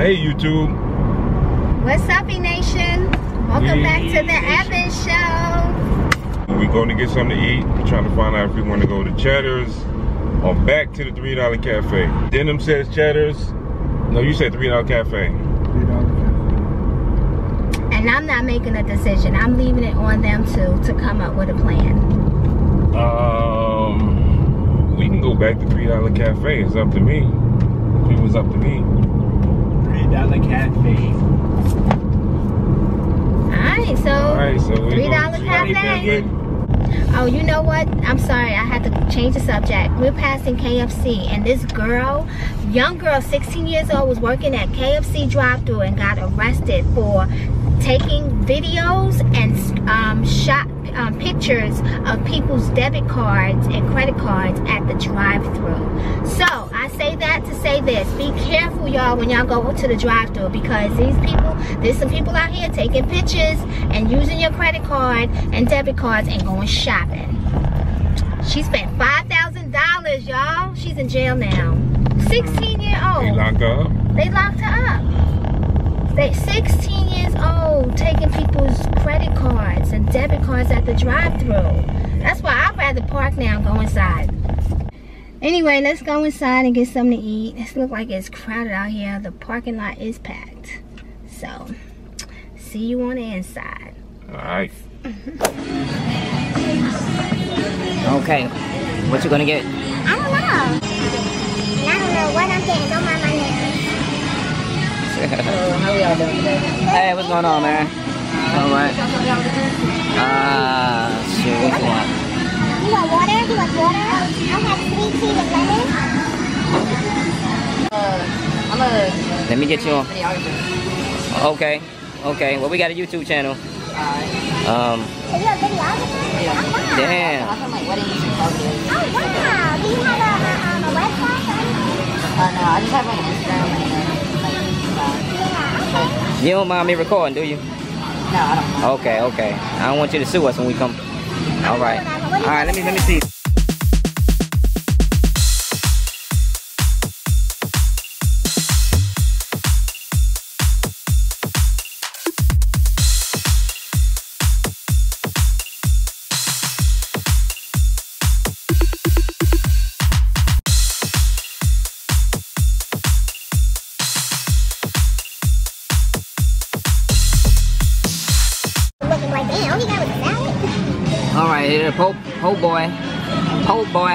Hey YouTube. What's up, E-Nation? Welcome back to the Evans Show. We're going to get something to eat. We're trying to find out if we want to go to Cheddar's or back to the $3 Cafe. Denim says Cheddar's. No, you said $3 Cafe. $3 Cafe. And I'm not making a decision. I'm leaving it on them to come up with a plan. We can go back to $3 Cafe. It's up to me. It was up to me. $3 Cafe. Alright, so $3 Cafe. Oh, you know what? I'm sorry, I had to change the subject. We're passing KFC, and this girl, young girl, 16 years old, was working at KFC drive-thru and got arrested for taking videos and pictures of people's debit cards and credit cards at the drive-thru. So I say that to say this: be careful, y'all, when y'all go to the drive-thru, because these people, there's some people out here taking pictures and using your credit card and debit cards and going shopping. She spent $5,000, y'all. She's in jail now. 16-year-old. They locked her up. They locked her up. They're 16 years old, taking people's credit cards and debit cards at the drive-thru. That's why I'd rather park now and go inside. Anyway, let's go inside and get something to eat. It looks like it's crowded out here. The parking lot is packed. So, see you on the inside. All right. Okay, what you gonna get? I don't know. And I don't know what I'm getting. Don't mind my name. How y'all doing today? Hey, what's going on, man? Alright. Shit, what you want? You want water? You want water? I'll have sweet tea with lemon. Let me get you on. Okay, okay. Well, we got a YouTube channel. Alright. So you're a videographer? Yeah. Oh, wow. Damn. I'm like, what are you doing? Oh, wow. Do you have a website or anything? No, I just have an Instagram. You don't mind me recording, do you? No, I don't mind. Okay, okay. I don't want you to sue us when we come. Alright. Alright, let me see. Po' boy.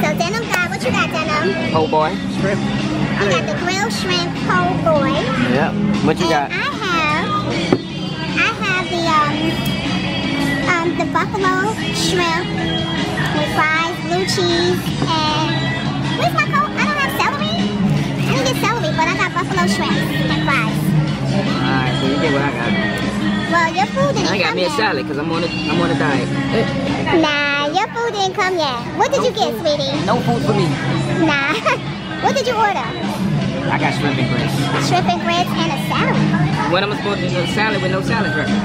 So Denim got, what you got, Denim? Po' boy. Shrimp. You got the grilled shrimp po' boy. Yep. What you got? I have the buffalo shrimp with fries, blue cheese, and where's my coat? I don't have celery. I didn't get celery, but I got buffalo shrimp and fries. Alright, so you get what I got. Well, your food didn't come yet. I got me a salad because I'm on a diet. Nah. Your food didn't come yet. What did you get, sweetie? No food for me. Nah. What did you order? I got shrimp and grits. Shrimp and grits and a salad. What am I supposed to do? A salad with no salad dressing? Oh,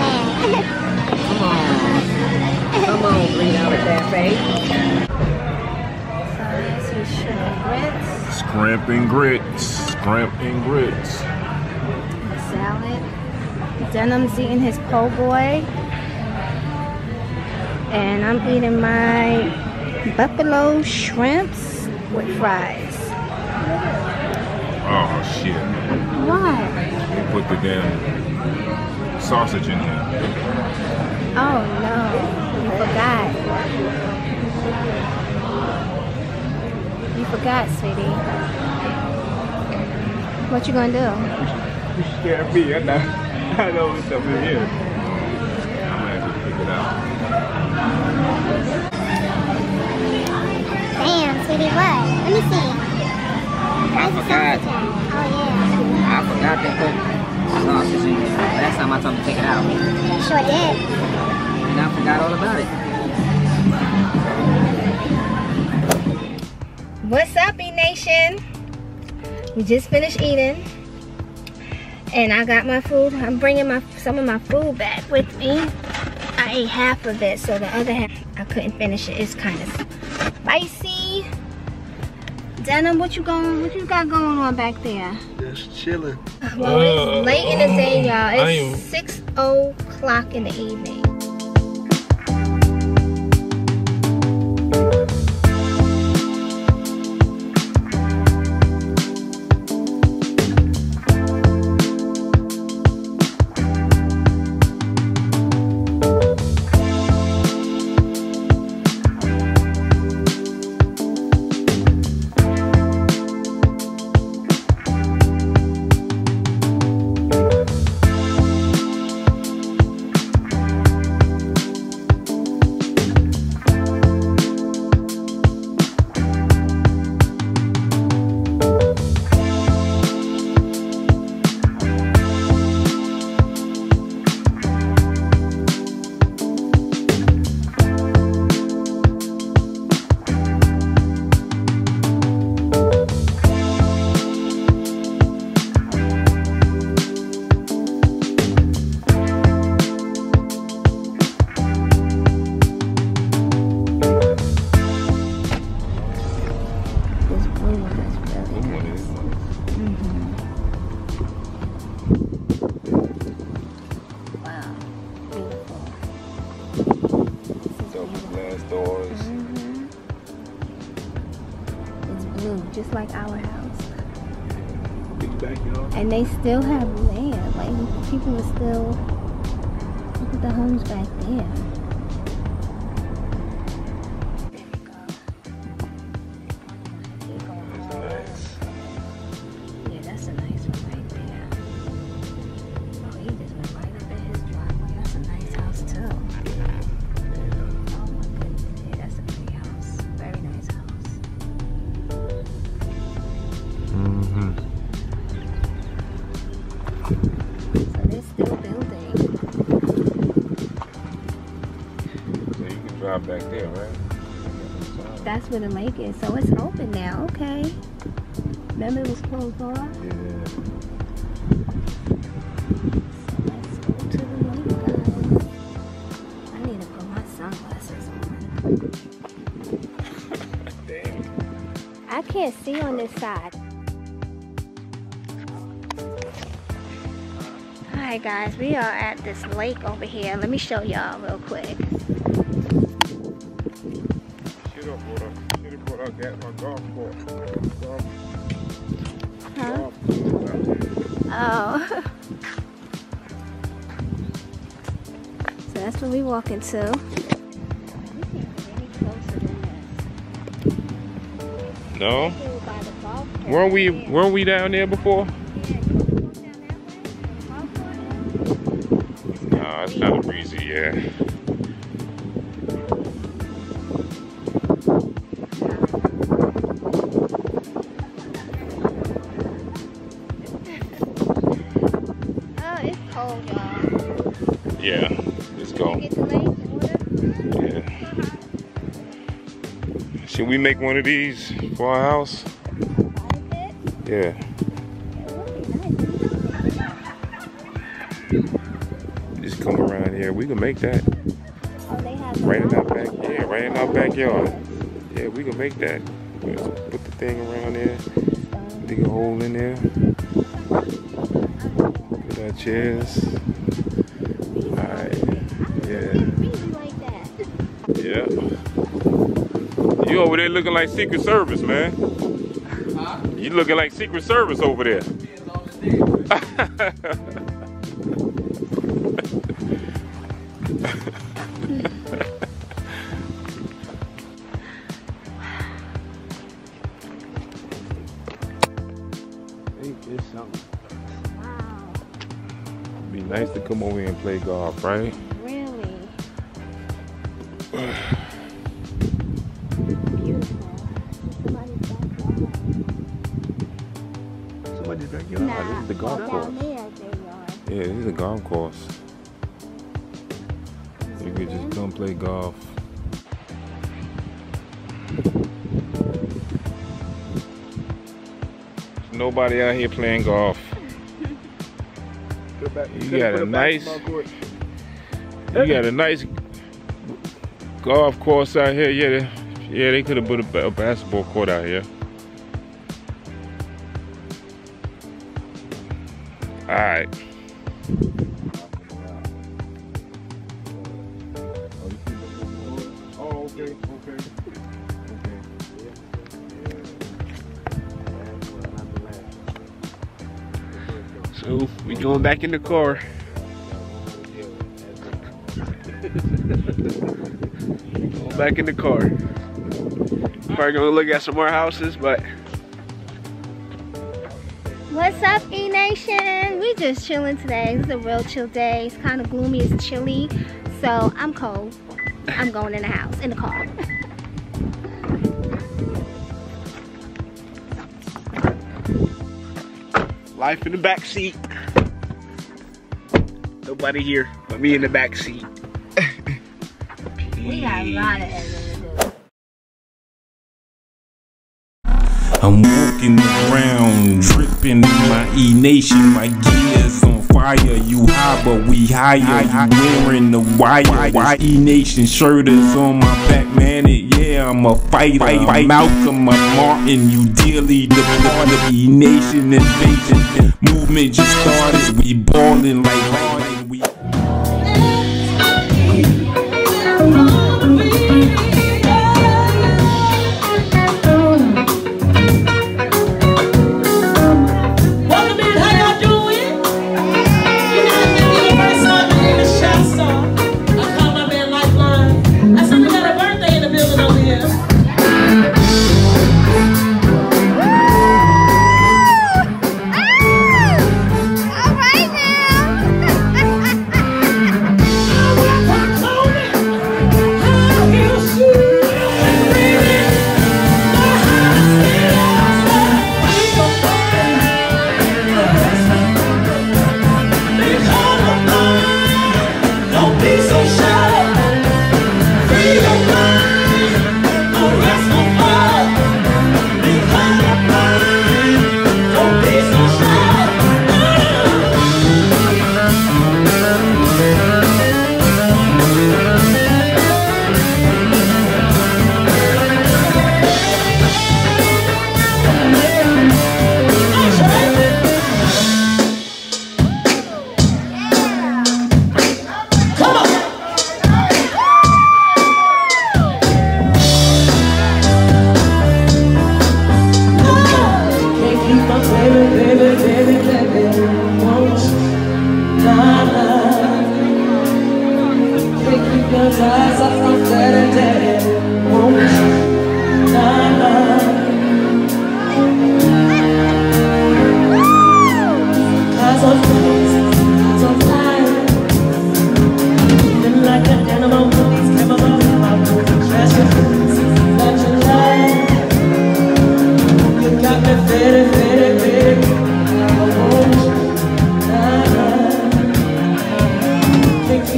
man. Come on. Come on, $3 Cafe. Shrimp and grits. Shrimp and grits. Salad. Denim's eating his po' boy. And I'm eating my buffalo shrimps with fries. Oh shit! What? They put the damn sausage in here. Oh no! forgot, sweetie. What you gonna do? You scared me. I know what's up in here. I'm gonna have to pick it out. Damn, sweetie, what? Let me see. I forgot. Oh, yeah. I forgot to put sausage in there. Last time I told him to take it out. You sure did. And I forgot all about it. What's up, E-Nation? We just finished eating. And I got my food. I'm bringing some of my food back with me. I ate half of it, so the other half, I couldn't finish it. It's kind of spicy. Denim, what you got going on back there? Just chilling. Well, it's late in the day, y'all. It's 6 o'clock in the evening. Just like our house. Big backyard. And they still have land. Like, people are still, look at the homes back there. There we go. That's nice. Yeah, that's a nice one right there. Oh, he just went right up in his driveway. That's a nice house too. Oh my goodness, yeah, that's a pretty house. Very nice house. So they're still building. So you can drive back there, right? That's where the lake is. So it's open now, okay. Remember it was closed off? Yeah. So let's go to the lake, guys. I need to put my sunglasses on. Dang. I can't see on this side. Alright guys, we are at this lake over here. Let me show y'all real quick. Huh? Oh. So that's what we walk into. No? Weren't we down there before? It's kind of breezy, yeah. Oh, it's cold, y'all. Yeah, it's cold. Yeah. Should we make one of these for our house? Yeah. Come around here, we can make that. Oh, they have right in our backyard. Yeah, right in our backyard. Yeah, we can make that. We'll put the thing around there, dig a hole in there, put our chairs. Alright, yeah. Yeah. You over there looking like Secret Service, man. You looking like Secret Service over there. come over here and play golf, right? Really? Beautiful. Somebody's backyard. Somebody's backyard? Nah, this is the golf course. Yeah, this is a golf course. You could just come play golf. Nobody out here playing golf. You got a nice golf course out here. Yeah, they could have put a basketball court out here. All right. Oh, okay. So we going back in the car. Back in the car. Probably gonna look at some more houses, but. What's up, E-Nation? We just chilling today. It's a real chill day. It's kind of gloomy. It's chilly, so I'm cold. I'm going in the house, in the car. Life in the back seat. Nobody here but me in the back seat. We got a lot of editing to do. I'm walking around, dripping in my E-Nation, my gears on fire. You high, but we higher. You wearing the wire. E-Nation shirt is on my back, man. I'm a fighter, I'm Malcolm, I'm Martin. You dearly departed. E-Nation invasion, movement just started. We ballin' like we.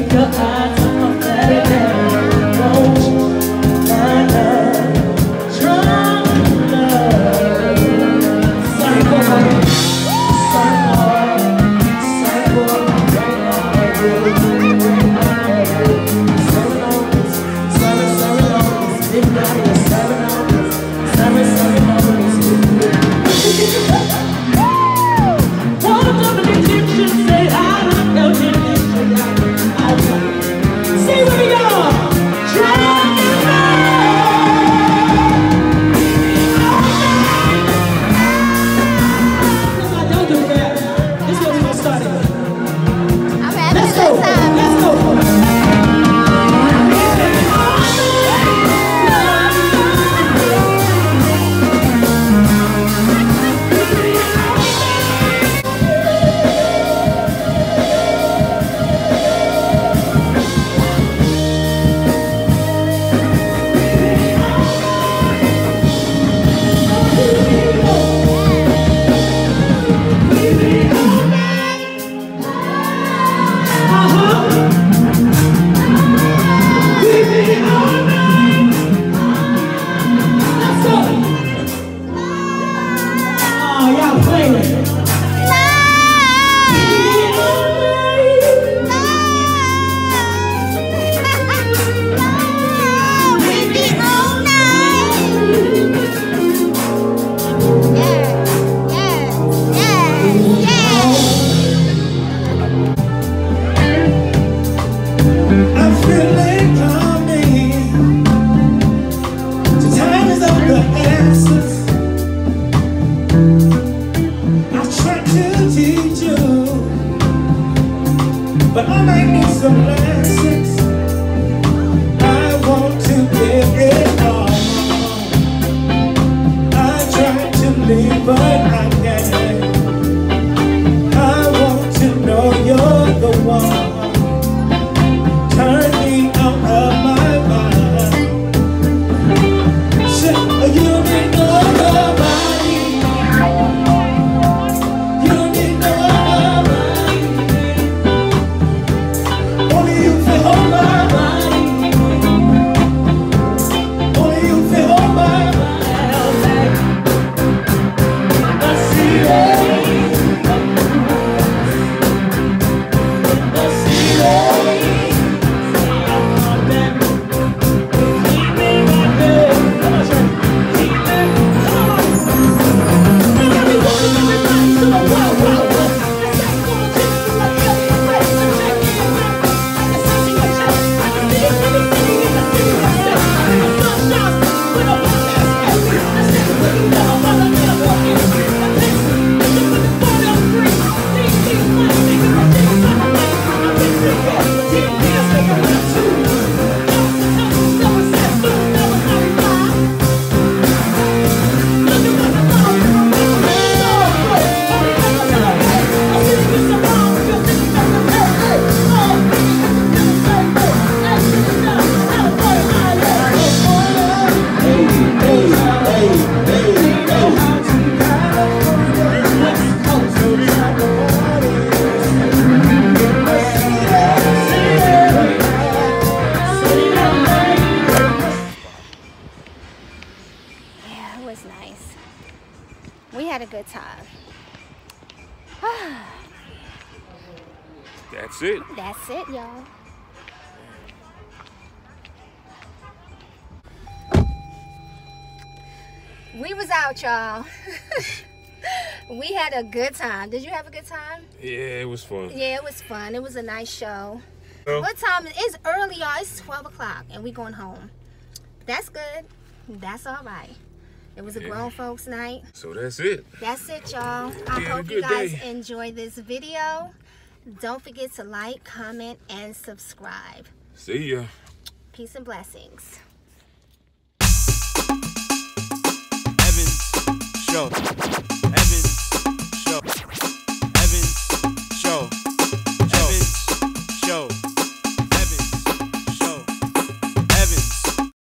Your eyes on my belly, won't you? had a good time. That's it. That's it, y'all. We was out, y'all. We had a good time. Did you have a good time? Yeah, it was fun. Yeah, it was fun. It was a nice show. So, what time? It's early, y'all. It's 12 o'clock, and we going home. That's good. That's all right. It was a grown folks night. So that's it. That's it, y'all. I hope you guys enjoy this video. Don't forget to like, comment, and subscribe. See ya. Peace and blessings. Evans Show.